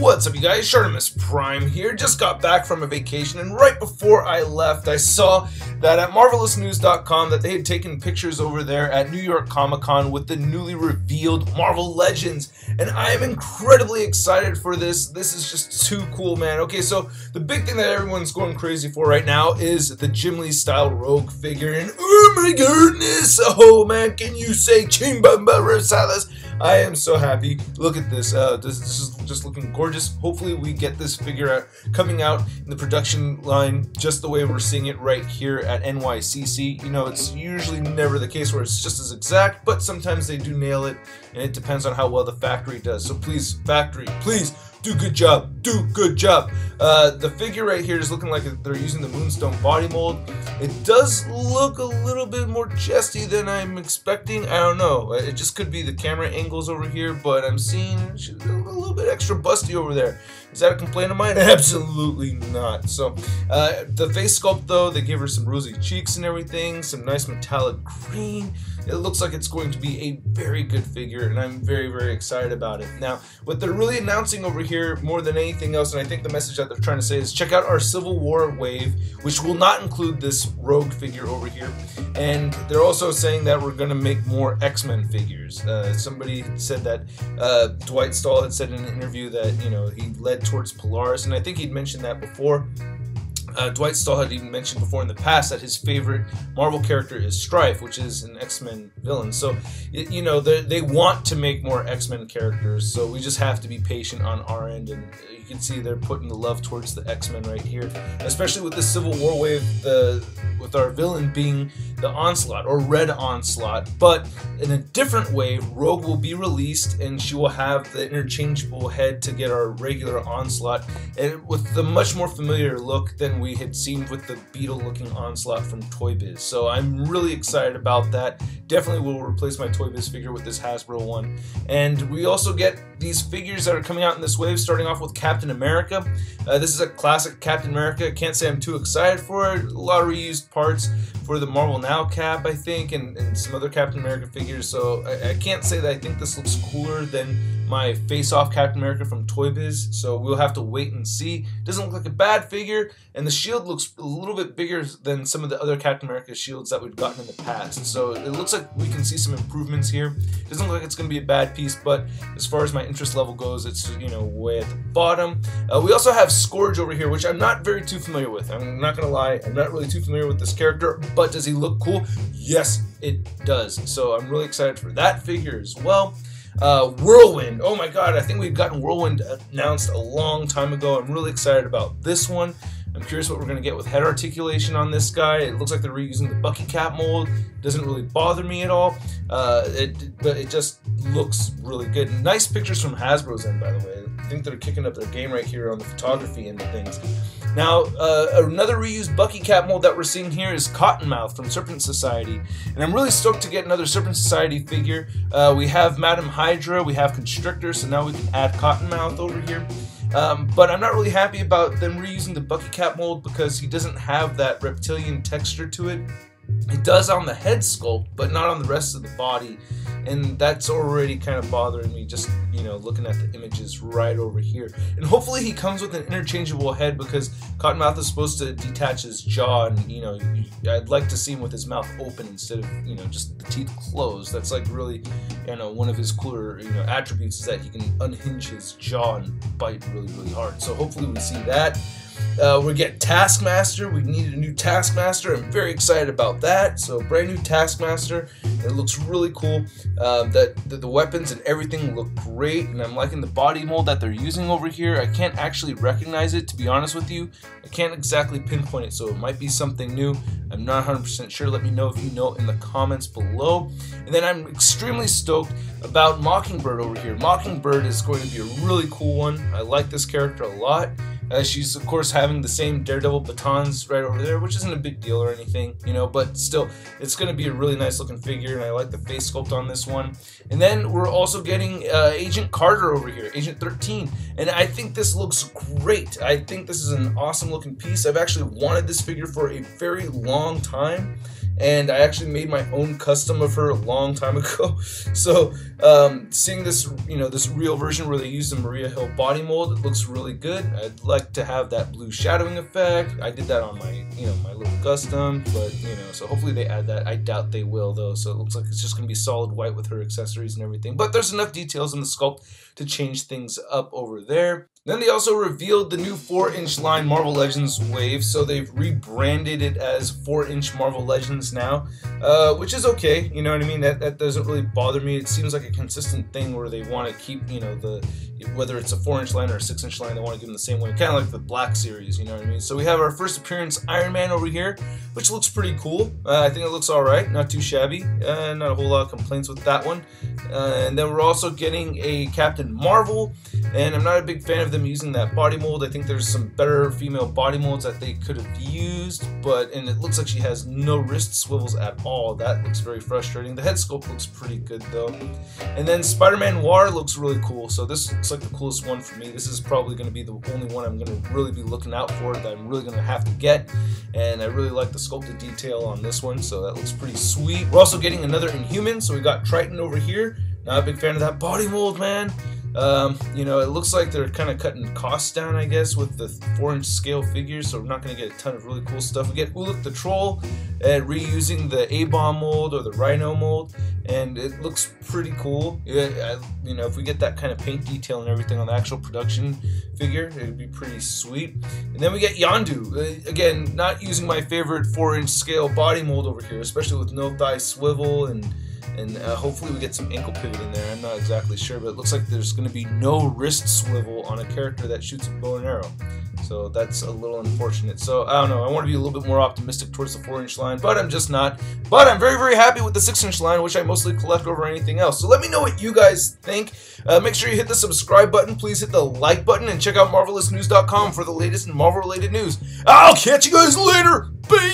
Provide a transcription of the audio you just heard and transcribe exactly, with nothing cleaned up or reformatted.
What's up, you guys? Shartimus Prime here. Just got back from a vacation, and right before I left, I saw that at Marvelous News dot com that they had taken pictures over there at New York Comic Con with the newly revealed Marvel Legends, and I am incredibly excited for this. This is just too cool, man. Okay, so the big thing that everyone's going crazy for right now is the Jim Lee style Rogue figure, and oh my goodness, oh man, can you say Chim-bam-bam-bam Salas? I am so happy. Look at this. Uh, this, this is just looking gorgeous. Hopefully we get this figure out, coming out in the production line just the way we're seeing it right here at N Y C C. You know, it's usually never the case where it's just as exact, but sometimes they do nail it, and it depends on how well the factory does. So please, factory, please do good job. Do good job. Uh, the figure right here is looking like they're using the Moonstone body mold. It does look a little bit more chesty than I'm expecting. I don't know. It just could be the camera angles over here, but I'm seeing a little bit extra busty over there. Is that a complaint of mine? Absolutely not. So, uh, the face sculpt though, they gave her some rosy cheeks and everything, some nice metallic green. It looks like it's going to be a very good figure, and I'm very, very excited about it. Now, what they're really announcing over here more than anything else, and I think the message that they're trying to say is check out our Civil War wave, which will not include this Rogue figure over here. And they're also saying that we're going to make more X-Men figures. Uh, somebody said that uh, Dwight Stahl had said in an interview that, you know, he led towards Polaris, and I think he'd mentioned that before. Uh, Dwight Stahl had even mentioned before in the past that his favorite Marvel character is Stryfe, which is an X-Men villain. So, it, you know, they want to make more X-Men characters, so we just have to be patient on our end. And you can see they're putting the love towards the X-Men right here, especially with the Civil War wave, the, with our villain being the Onslaught, or Red Onslaught. But in a different wave, Rogue will be released, and she will have the interchangeable head to get our regular Onslaught, and with the much more familiar look than we had seen with the beetle-looking Onslaught from Toy Biz. So I'm really excited about that. Definitely will replace my Toy Biz figure with this Hasbro one. And we also get these figures that are coming out in this wave, starting off with Captain America. Uh, this is a classic Captain America. Can't say I'm too excited for it. A lot of reused parts for the Marvel Now cap, I think, and, and some other Captain America figures. So I, I can't say that I think this looks cooler than my face-off Captain America from Toy Biz, so we'll have to wait and see. Doesn't look like a bad figure, and the shield looks a little bit bigger than some of the other Captain America shields that we've gotten in the past, so it looks like we can see some improvements here. Doesn't look like it's going to be a bad piece, but as far as my interest level goes, it's, you know, way at the bottom. Uh, we also have Scourge over here, which I'm not very too familiar with. I'm not going to lie, I'm not really too familiar with this character, but does he look cool? Yes, it does, so I'm really excited for that figure as well. Uh, Whirlwind, oh my god, I think we've gotten Whirlwind announced a long time ago. I'm really excited about this one. I'm curious what we're going to get with head articulation on this guy. It looks like they're reusing the Bucky Cap mold. Doesn't really bother me at all. Uh, it, but it just looks really good. Nice pictures from Hasbro's end, by the way. I think they're kicking up their game right here on the photography end of things. Now, uh, another reused Bucky Cap mold that we're seeing here is Cottonmouth from Serpent Society. And I'm really stoked to get another Serpent Society figure. Uh, we have Madame Hydra, we have Constrictor, so now we can add Cottonmouth over here. Um, but I'm not really happy about them reusing the Bucky Cap mold because he doesn't have that reptilian texture to it. It does on the head sculpt, but not on the rest of the body, and that's already kind of bothering me, just, you know, looking at the images right over here. And hopefully he comes with an interchangeable head because Cottonmouth is supposed to detach his jaw, and, you know, I'd like to see him with his mouth open instead of, you know, just the teeth closed. That's like really, you know, one of his cooler, you know, attributes is that he can unhinge his jaw and bite really, really hard. So hopefully we see that. Uh, we get Taskmaster. We needed a new Taskmaster. I'm very excited about that. So brand new Taskmaster. It looks really cool. Uh, that the, the weapons and everything look great, and I'm liking the body mold that they're using over here. I can't actually recognize it, to be honest with you. I can't exactly pinpoint it, so it might be something new. I'm not one hundred percent sure. Let me know if you know in the comments below. And then I'm extremely stoked about Mockingbird over here. Mockingbird is going to be a really cool one. I like this character a lot. Uh, she's, of course, having the same Daredevil batons right over there, which isn't a big deal or anything, you know, but still, it's going to be a really nice-looking figure, and I like the face sculpt on this one. And then we're also getting uh, Agent Carter over here, Agent thirteen, and I think this looks great. I think this is an awesome-looking piece. I've actually wanted this figure for a very long time. and I actually made my own custom of her a long time ago. So um, seeing this, you know, this real version where they used the Maria Hill body mold, it looks really good. I'd like to have that blue shadowing effect. I did that on my, you know, my little custom, but you know, so hopefully they add that. I doubt they will though. So it looks like it's just gonna be solid white with her accessories and everything. But there's enough details in the sculpt to change things up over there. Then they also revealed the new four inch line Marvel Legends wave, so they've rebranded it as four inch Marvel Legends now, uh, which is okay, you know what I mean? That, that doesn't really bother me. It seems like a consistent thing where they want to keep, you know, the whether it's a four inch line or a six inch line, they want to give them the same way, kind of like the Black series, you know what I mean? So we have our first appearance Iron Man over here, which looks pretty cool. Uh, I think it looks alright, not too shabby, uh, not a whole lot of complaints with that one. Uh, and then we're also getting a Captain Marvel, and I'm not a big fan of them using that body mold. I think there's some better female body molds that they could have used, but and it looks like she has no wrist swivels at all. That looks very frustrating. The head sculpt looks pretty good though. And then Spider-Man Noir looks really cool, so this looks like the coolest one for me. This is probably going to be the only one I'm going to really be looking out for that I'm really going to have to get, and I really like the sculpted detail on this one, so that looks pretty sweet. We're also getting another Inhuman, so we got Triton over here. Not a big fan of that body mold, man. Um, you know, it looks like they're kind of cutting costs down, I guess, with the four inch scale figures, so we're not going to get a ton of really cool stuff. We get Ulick the Troll, uh, reusing the A-Bomb mold or the Rhino mold, and it looks pretty cool. It, I, you know, if we get that kind of paint detail and everything on the actual production figure, it would be pretty sweet. And then we get Yondu, uh, again, not using my favorite four inch scale body mold over here, especially with no thigh swivel and... And uh, hopefully we get some ankle pivot in there. I'm not exactly sure, but it looks like there's going to be no wrist swivel on a character that shoots a bow and arrow. So that's a little unfortunate. So I don't know. I want to be a little bit more optimistic towards the four inch line, but I'm just not. But I'm very, very happy with the six inch line, which I mostly collect over anything else. So let me know what you guys think. Uh, make sure you hit the subscribe button. Please hit the like button and check out Marvelous News dot com for the latest in Marvel-related news. I'll catch you guys later. Peace!